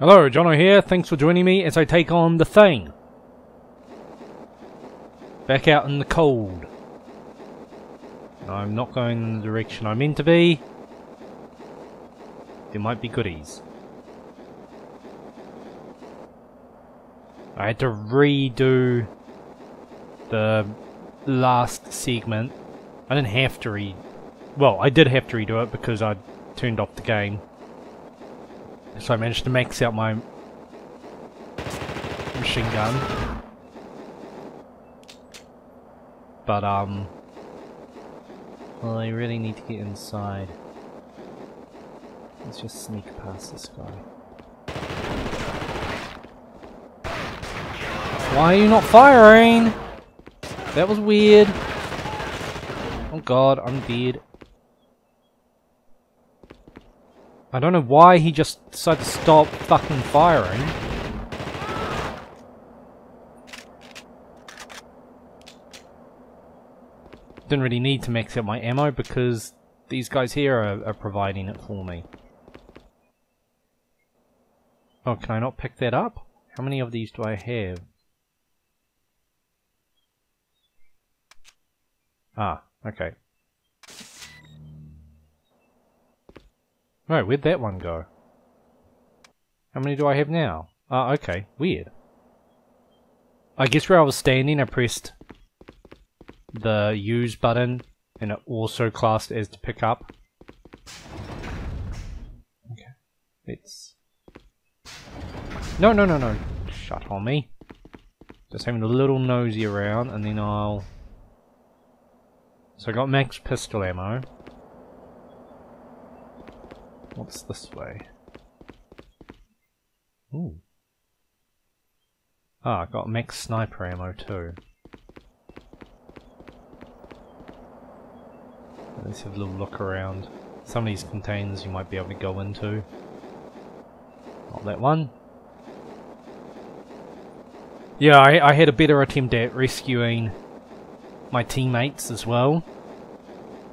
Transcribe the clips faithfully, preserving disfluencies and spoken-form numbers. Hello, Jono here, thanks for joining me as I take on the thing. Back out in the cold. I'm not going in the direction I'm meant to be. There might be goodies. I had to redo the last segment. I didn't have to re... Well, I did have to redo it because I turned off the game. So I managed to max out my machine gun. But, um... well, I really need to get inside. Let's just sneak past this guy. Why are you not firing? That was weird. Oh god, I'm dead. I don't know why he just decided to stop fucking firing. Didn't really need to max out my ammo because these guys here are, are providing it for me. Oh, can I not pick that up? How many of these do I have? Ah, okay. Right, where'd that one go? How many do I have now? Ah, uh, okay, weird. I guess where I was standing I pressed the use button and it also classed as to pick up. Okay, let's... No, no, no, no, shut on me. Just having a little nosy around and then I'll... So I got max pistol ammo. What's this way? Ooh. Ah, I got max sniper ammo too. Let's have a little look around. Some of these containers you might be able to go into. Not that one. Yeah, I, I had a better attempt at rescuing my teammates as well.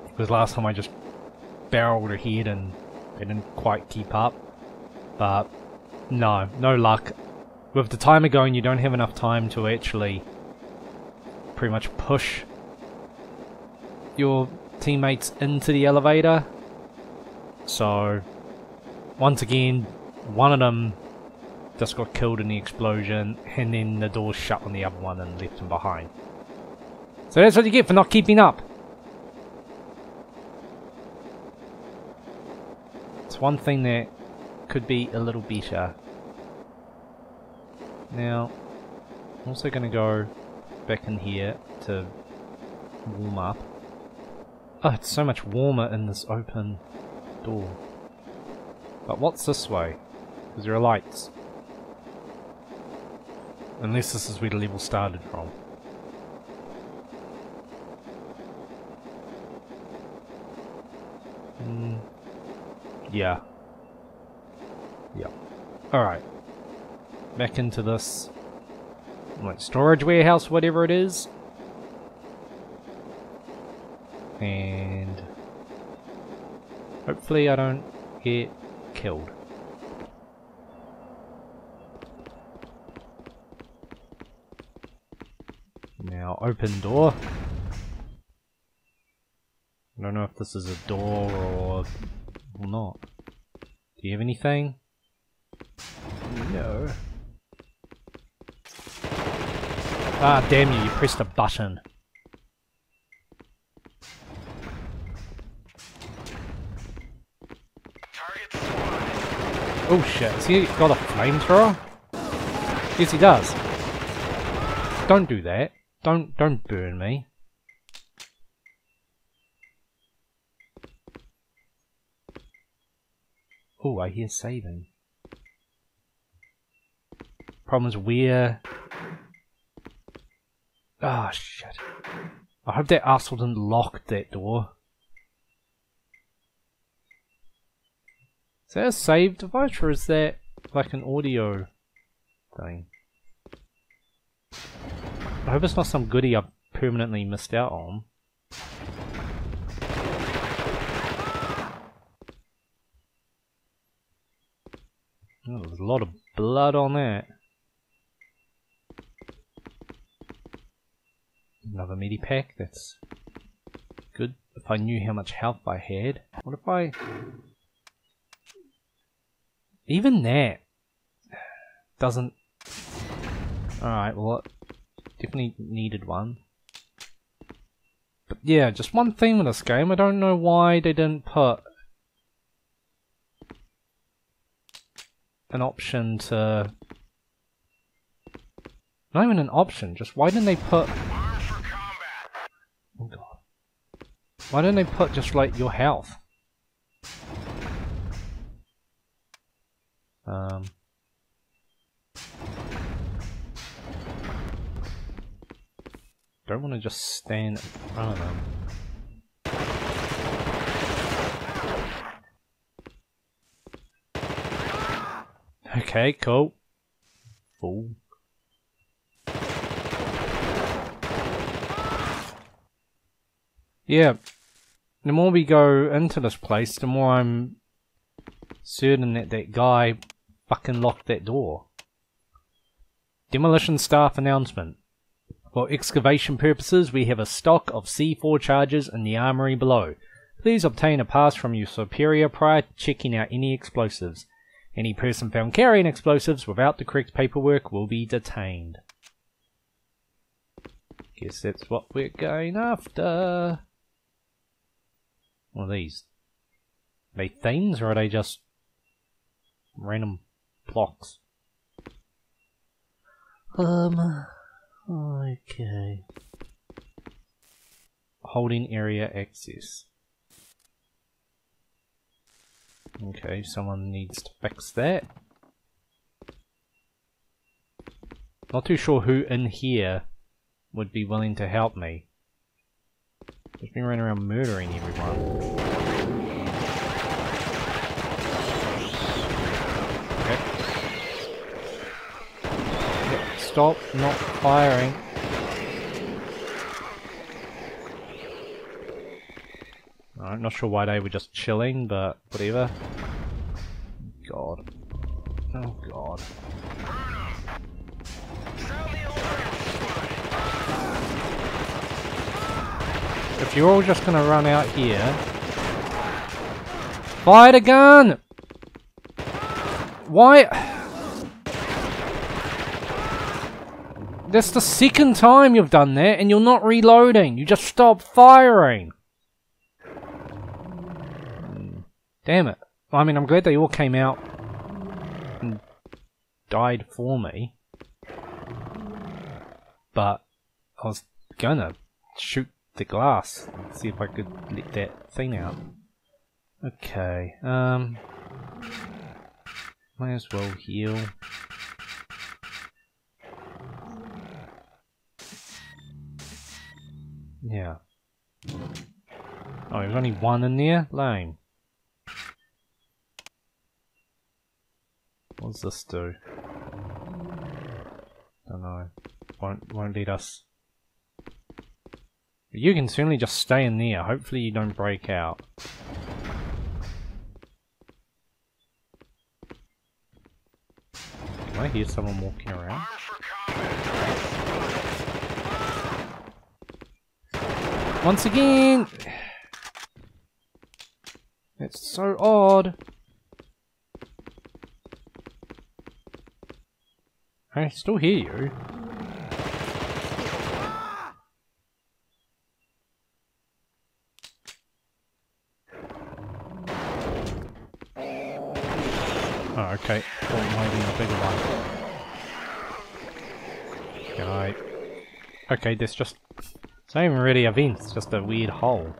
Because last time I just barreled ahead and I didn't quite keep up, but no, no luck. With the timer going, you don't have enough time to actually pretty much push your teammates into the elevator. So, once again, one of them just got killed in the explosion, and then the door shut on the other one and left him behind. So that's what you get for not keeping up. One thing that could be a little better. Now, I'm also going to go back in here to warm up. Oh, it's so much warmer in this open door. But what's this way? Because there are lights. Unless this is where the level started from. Hmm. Yeah. Yep. Alright. Back into this, like, storage warehouse, whatever it is. And hopefully I don't get killed. Now, open door. I don't know if this is a door or... or not. Do you have anything? No. Ah, damn you, you pressed a button. Oh shit, has he got a flamethrower? Yes he does. Don't do that. Don't, don't burn me. Oh, I hear saving. Problem is we're... Ah, oh, shit. I hope that arsehole didn't lock that door. Is that a save device or is that like an audio thing? I hope it's not some goodie I've permanently missed out on. Oh, there's a lot of blood on that. Another medi pack, that's good. If I knew how much health I had. What if I... Even that doesn't... Alright, well, definitely needed one. But yeah, just one thing with this game. I don't know why they didn't put an option to... Not even an option, just why didn't they put... Oh god. Why didn't they put just like your health? Um... Don't want to just stand in front of them. Okay, cool. Fool. Yeah. The more we go into this place, the more I'm certain that that guy fucking locked that door. Demolition staff announcement. For excavation purposes, we have a stock of C four charges in the armory below. Please obtain a pass from your superior prior to checking out any explosives. Any person found carrying explosives without the correct paperwork will be detained. Guess that's what we're going after. What are these? Are they things or are they just random blocks? Um... Okay. Holding area access. Okay, someone needs to fix that. Not too sure who in here would be willing to help me. Just been running around murdering everyone. Stop not firing. I'm not sure why they were just chilling, but whatever. God. Oh god. If you're all just gonna run out here... Fire the gun! Why? That's the second time you've done that, and you're not reloading. You just stop firing. Damn it. I mean, I'm glad they all came out and died for me. But I was gonna shoot the glass and see if I could let that thing out. Okay, um... might as well heal. Yeah. Oh, there's only one in there? Lame. What does this do? Don't know. Won't, won't let us. But you can certainly just stay in there. Hopefully you don't break out. Can I hear someone walking around? Once again! It's so odd. I still hear you. Oh, okay. Well, it might be a bigger one. Can I... Okay, that's just... It's not even really a vent, it's just a weird hole.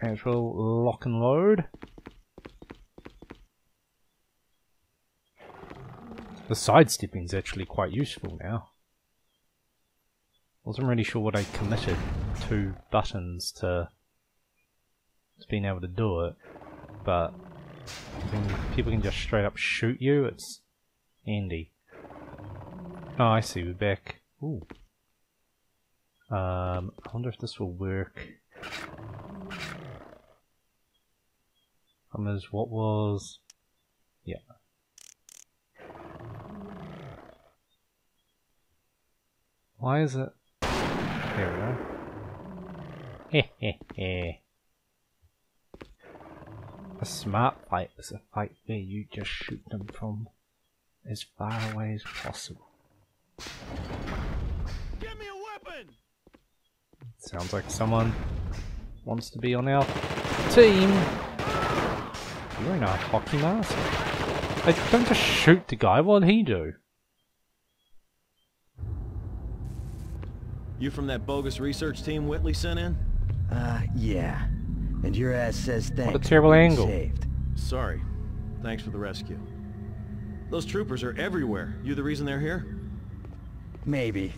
Actual lock and load. The sidestepping is actually quite useful now. Wasn't really sure what I committed two buttons to, to being able to do it, but when people can just straight up shoot you, it's handy. Oh, I see, we're back. Ooh. Um, I wonder if this will work. Problem is, what was... yeah. Why is it... here we go. Heh heh heh. A smart fight is a fight where you just shoot them from as far away as possible. Give me a weapon! Sounds like someone wants to be on our team. You're in a hockey mask. I don't just shoot the guy, what'd he do? You from that bogus research team Whitley sent in? Uh, yeah. And your ass says thanks. What a terrible angle. Saved. Sorry. Thanks for the rescue. Those troopers are everywhere. You the reason they're here? Maybe.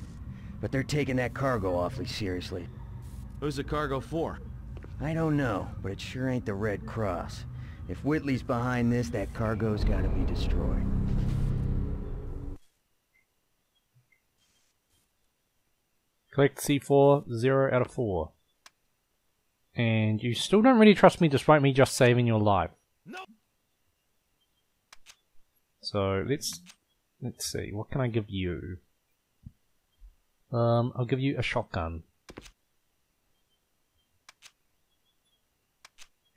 But they're taking that cargo awfully seriously. Who's the cargo for? I don't know, but it sure ain't the Red Cross. If Whitley's behind this, that cargo's gotta be destroyed. Collect C four, zero out of four. And you still don't really trust me despite me just saving your life. No. So let's let's see, what can I give you? Um I'll give you a shotgun.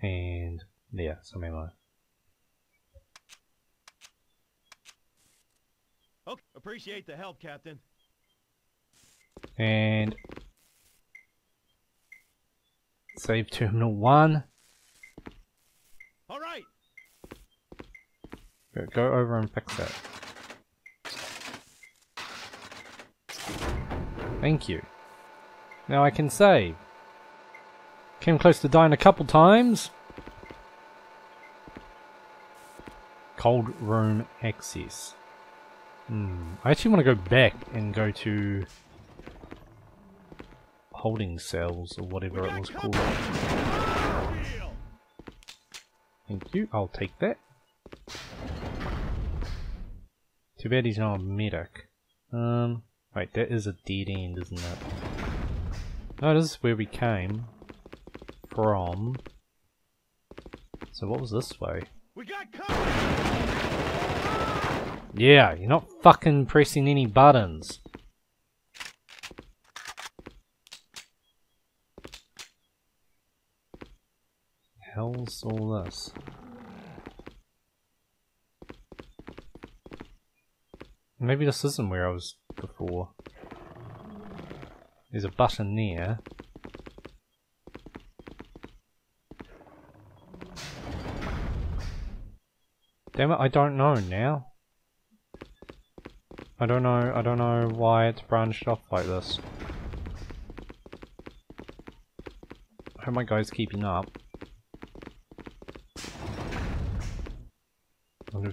And yeah, some ammo. Okay, appreciate the help, Captain. And save terminal one. All right. Go, go over and fix that. Thank you. Now I can save. Came close to dying a couple times. Cold room access. Hmm. I actually want to go back and go to holding cells or whatever it was called. Thank you, I'll take that. Too bad he's not a medic. Um, wait, that is a dead end, isn't it? No, this is where we came from. So what was this way? We got cover! Yeah, you're not fucking pressing any buttons. Hell's all this? Maybe this isn't where I was before. There's a button there. Damn it, I don't know now. I don't know, I don't know why it's branched off like this. I hope my guy's keeping up.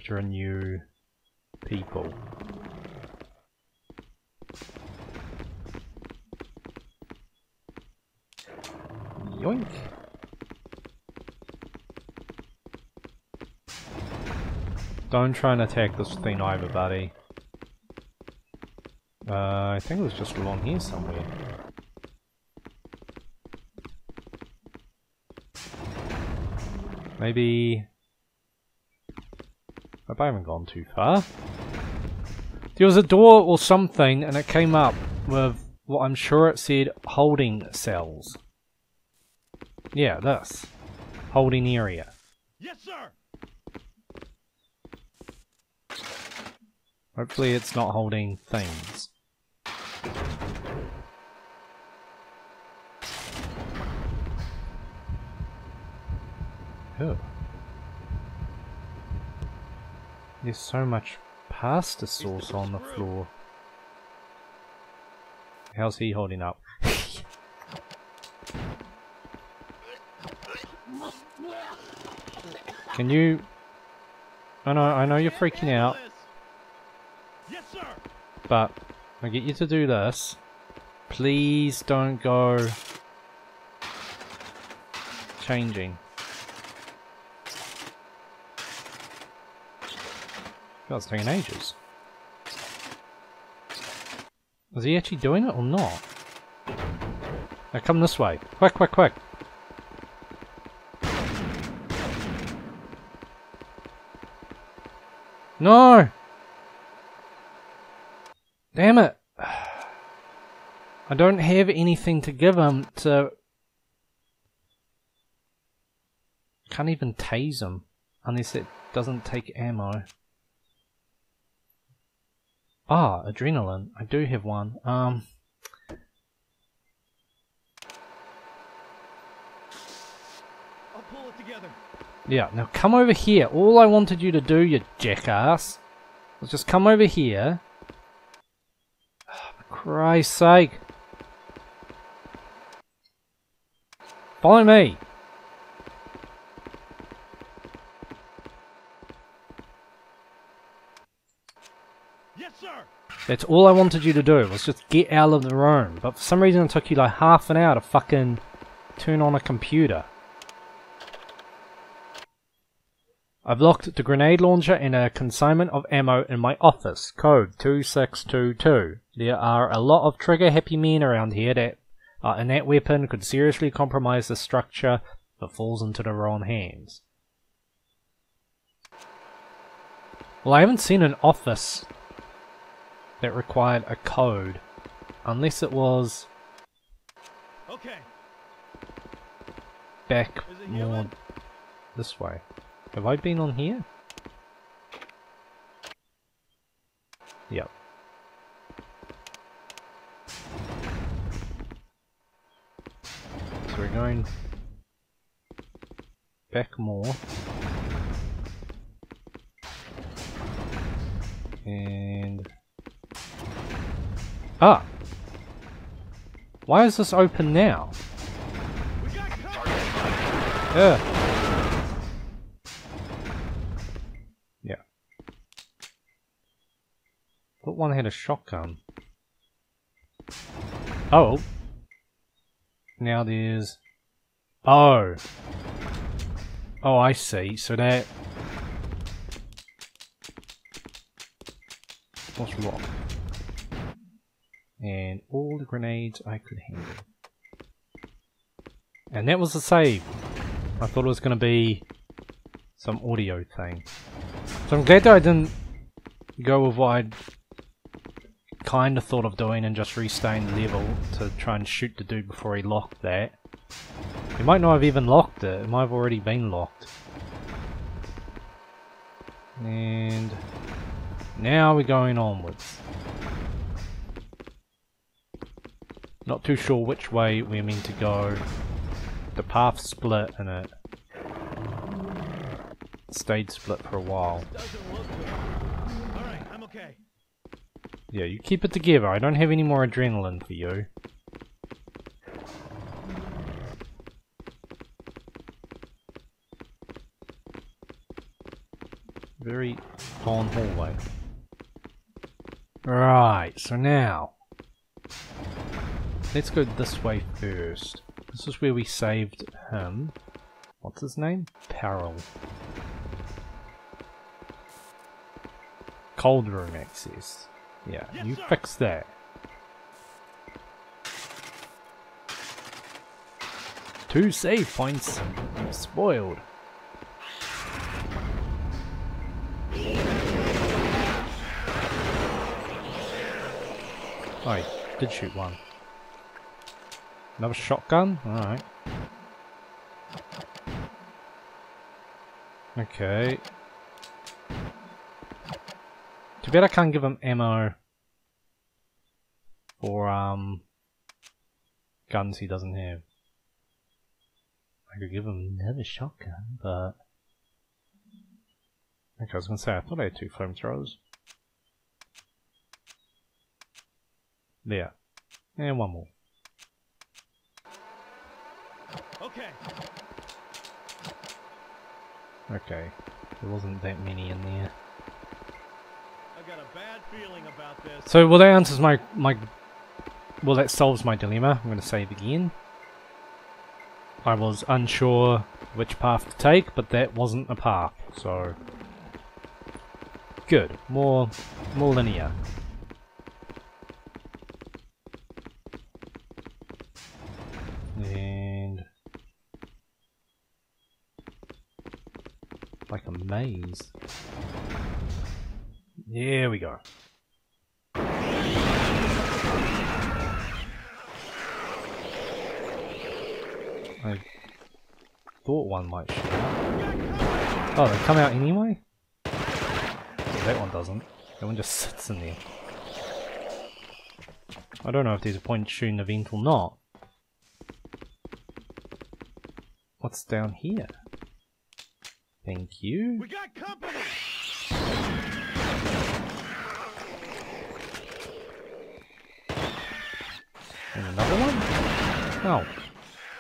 There are new people. Yoink! Don't try and attack this thing either, buddy. Uh, I think it was just along here somewhere. Maybe... I haven't gone too far. There was a door or something and it came up with what I'm sure it said holding cells. Yeah, this. Holding area. Yes, sir. Hopefully it's not holding things. Oh. There's so much pasta sauce on the floor. How's he holding up? Can you... I know, I know you're freaking out. Yes, sir. But I get you to do this. Please don't go... changing. That's taking ages. Is he actually doing it or not? Now come this way. Quick, quick, quick. No! Damn it! I don't have anything to give him to... Can't even tase him. Unless it doesn't take ammo. Ah, adrenaline. I do have one. Um... Yeah, now come over here. All I wanted you to do, you jackass, was just come over here. Oh, for Christ's sake. Follow me. Yes, sir. That's all I wanted you to do, was just get out of the room. But for some reason it took you like half an hour to fucking turn on a computer. I've locked the grenade launcher and a consignment of ammo in my office, code two six two two. There are a lot of trigger-happy men around here that, uh, and that weapon could seriously compromise the structure if it falls into the wrong hands. Well, I haven't seen an office that required a code, unless it was... Okay. Back more this way. Have I been on here? Yep. So we're going back more. And... Ah! Why is this open now? Yeah. But one had a shotgun. Oh. Now there's... Oh. Oh, I see. So that... What's rock? And all the grenades I could handle. And that was the save. I thought it was going to be some audio thing. So I'm glad that I didn't go with what I'd kind of thought of doing and just restaying the level to try and shoot the dude before he locked that. You might not have even locked it, it might have already been locked. And now we're going onwards. Not too sure which way we're meant to go. The path split and it stayed split for a while. Alright, I'm okay. Yeah, you keep it together. I don't have any more adrenaline for you. Very long hallway. Right, so now... Let's go this way first. This is where we saved him. What's his name? Powell. Cold room access. Yeah, yes, you sir. Fix that. Two save points spoiled. Oh, I did shoot one. Another shotgun? Alright. Okay. Too bad I can't give him ammo for um, guns he doesn't have. I could give him another shotgun, but... Okay, I was going to say, I thought I had two flamethrowers. There. And one more. Okay. Okay. There wasn't that many in there. About this. So, well, that answers my, my... Well, that solves my dilemma. I'm going to save again. I was unsure which path to take, but that wasn't a path, so... Good. More... more linear. And... Like a maze. There we go. I thought one might shoot out. Oh, they come out anyway? Yeah, that one doesn't. That one just sits in there. I don't know if there's a point shooting the vent or not. What's down here? Thank you. We got company. And another one? Oh.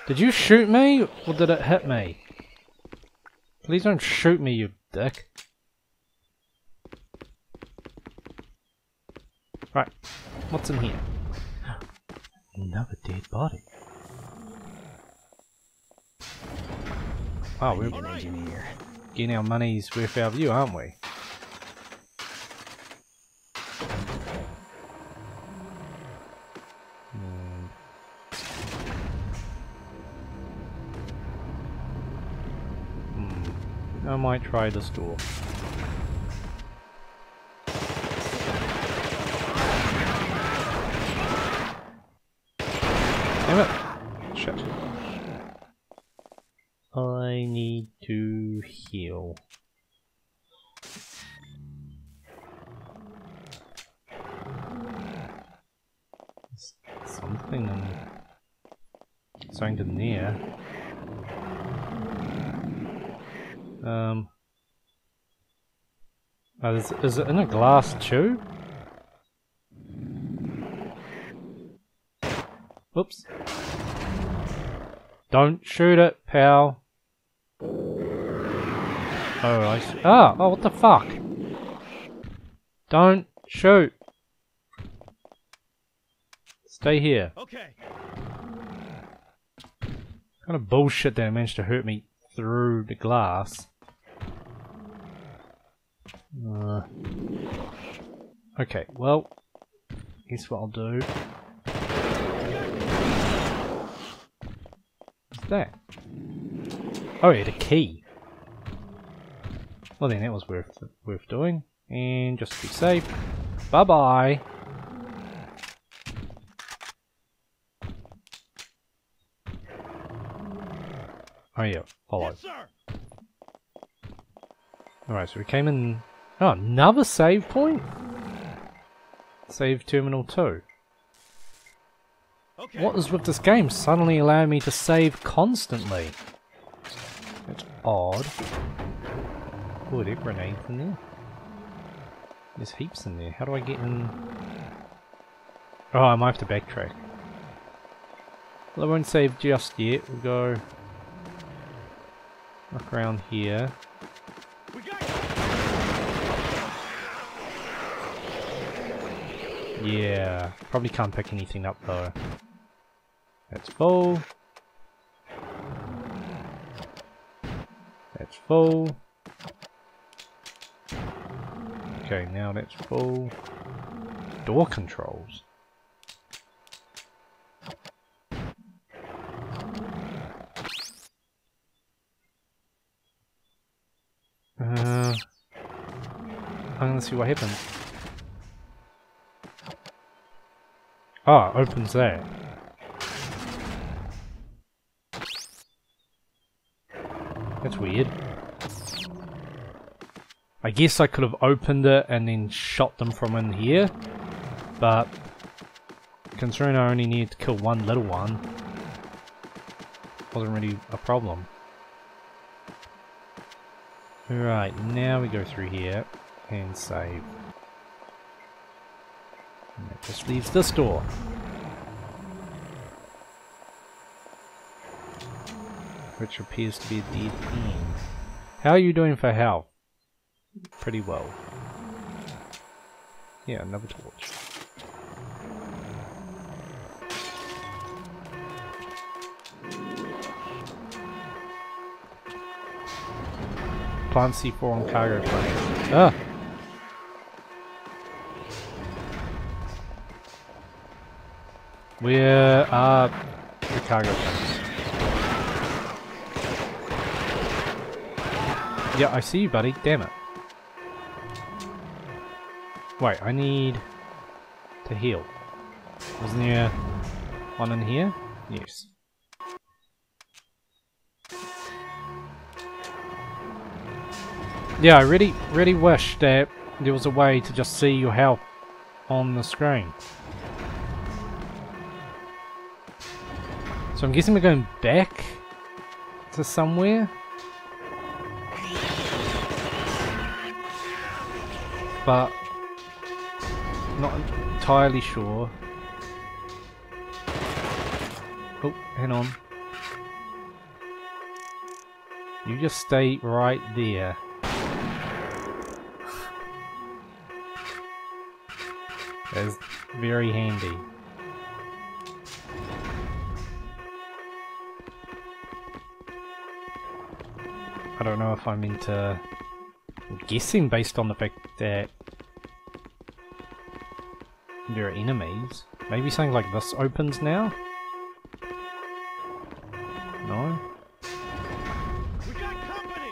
Did you shoot me or did it hit me? Please don't shoot me, you dick. Right. What's in here? Another dead body. Wow, we're getting our money's worth out of you, aren't we? Hmm. I might try this door. Damn it! Shit. I need to heal. There's something in there. Something in there. Um. Oh, is, is it in a glass tube? Whoops. Don't shoot it, pal. Oh, I see. Ah, oh, what the fuck? Don't shoot. Stay here. Okay. Kind of bullshit that it managed to hurt me through the glass. Uh, okay, well, guess what I'll do. That? Oh, it had a key. Well then, that was worth worth doing. And just to be safe, bye bye. Oh yeah, follow. Yes, all right, so we came in. Oh, another save point. Save terminal two. What is with this game suddenly allowing me to save constantly? That's odd. Oh, there are grenades in there. There's heaps in there. How do I get in? Oh, I might have to backtrack. Well, I won't save just yet. We'll go look around here. Yeah, probably can't pick anything up though. That's full. That's full. Okay, now that's full. Door controls. Uh, I'm gonna see what happens. Ah, opens that. That's weird. I guess I could have opened it and then shot them from in here, but considering I only needed to kill one little one, wasn't really a problem. Right, now we go through here and save. And that just leaves this door. Which appears to be a dead end. How are you doing for health? Pretty well. Yeah, another torch. Plant C four on cargo plane. Ah! Where are the cargo planes? Yeah, I see you, buddy. Damn it. Wait, I need to heal. Wasn't there one in here? Yes. Yeah, I really, really wish that there was a way to just see your health on the screen. So I'm guessing we're going back to somewhere. But not entirely sure. Oh, hang on. You just stay right there. That is very handy. I don't know if I'm into guessing based on the fact that there are enemies. Maybe something like this opens now? No? We got company.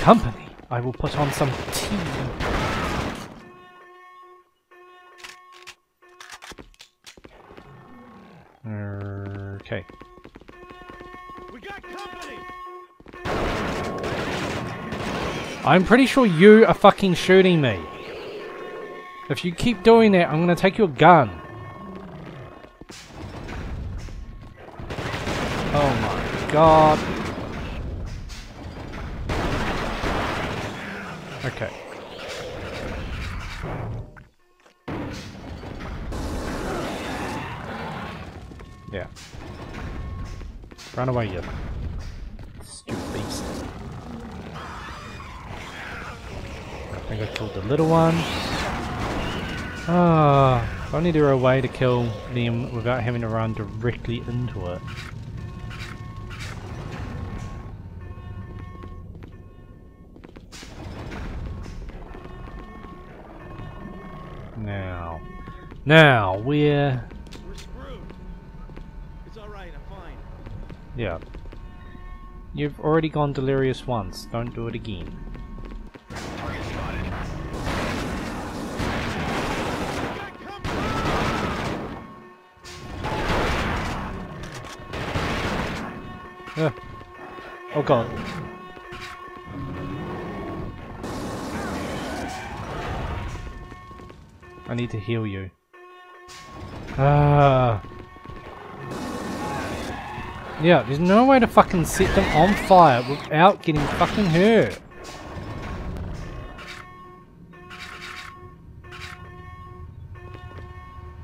Company? I will put on some tea. Okay. I'm pretty sure you are fucking shooting me. If you keep doing that, I'm gonna take your gun. Oh my god. Okay. Yeah. Run away, you stupid beast. I think I killed the little one. Ah, oh, if only there were a way to kill them without having to run directly into it. Now, now we're. We're screwed. It's all right. I'm fine. Yeah. You've already gone delirious once. Don't do it again. Uh. Oh god. I need to heal you. Ah. Yeah, there's no way to fucking set them on fire without getting fucking hurt.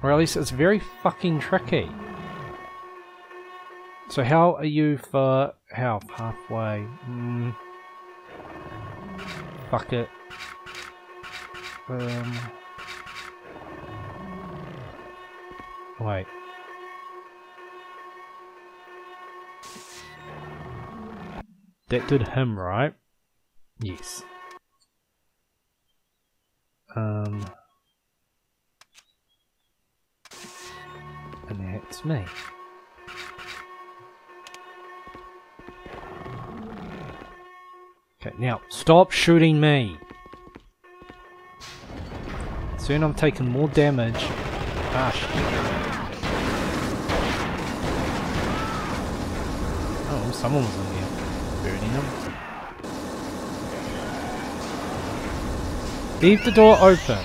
Or at least it's very fucking tricky. So how are you for health? Halfway. Mm. Fuck it. Um. Wait. That did him, right? Yes. Um. And that's me. Okay, now, stop shooting me! Soon I'm taking more damage. Ah, shit. Oh, someone was in here. Burning them. Leave the door open.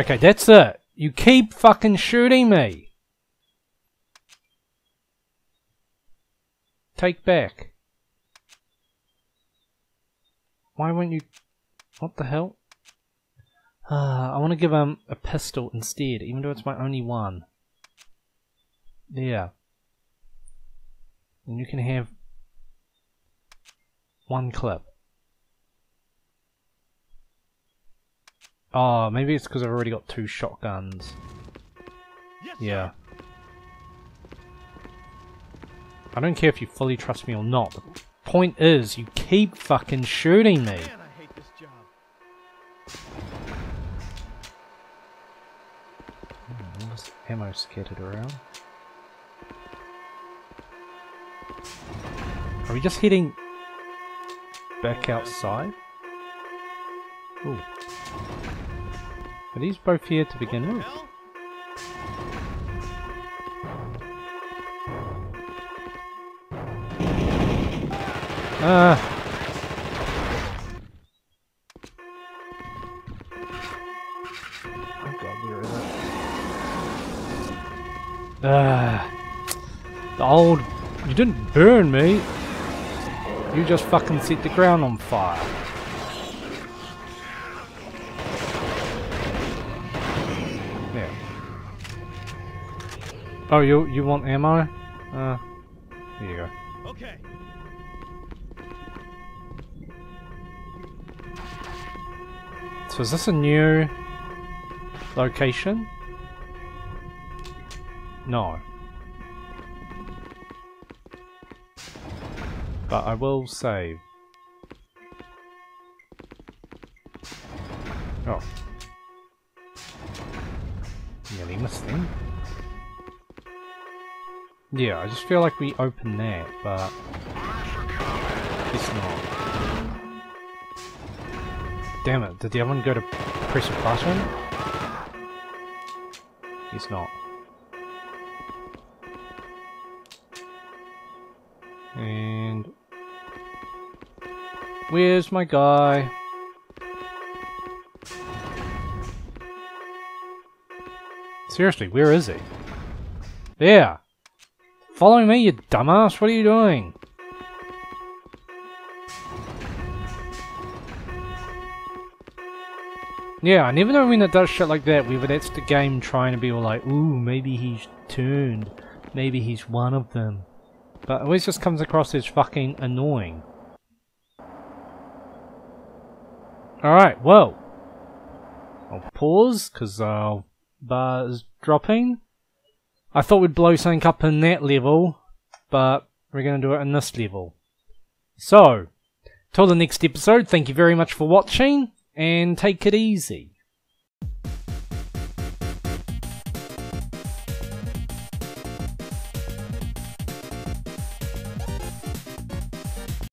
Okay, that's it. You keep fucking shooting me! Take back. Why won't you... What the hell? Uh, I want to give him a pistol instead, even though it's my only one. Yeah. And you can have... one clip. Oh, maybe it's because I've already got two shotguns. Yes, yeah. Sir. I don't care if you fully trust me or not. The point is, you keep fucking shooting me. Man, I hate this job. Hmm, all this ammo scattered around. Are we just heading back outside? Ooh. Are these both here to begin with? Ah! Oh god, where is it? Ah! The old... You didn't burn me! You just fucking set the ground on fire. Yeah. Oh, you you want ammo? Uh, there you go. Okay. So is this a new location? No. But I will save. Oh. Nearly missed them. Yeah, I just feel like we opened that, but it's not. Damn it, did the other one go to press a button? It's not. And... where's my guy? Seriously, where is he? There! Follow me, you dumbass! What are you doing? Yeah, I never know when it does shit like that, whether that's the game trying to be all like, ooh, maybe he's turned, maybe he's one of them. But it always just comes across as fucking annoying. Alright, well. I'll pause, because our bar is dropping. I thought we'd blow something up in that level, but we're going to do it in this level. So, till the next episode, thank you very much for watching. And take it easy.